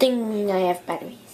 thing I have batteries.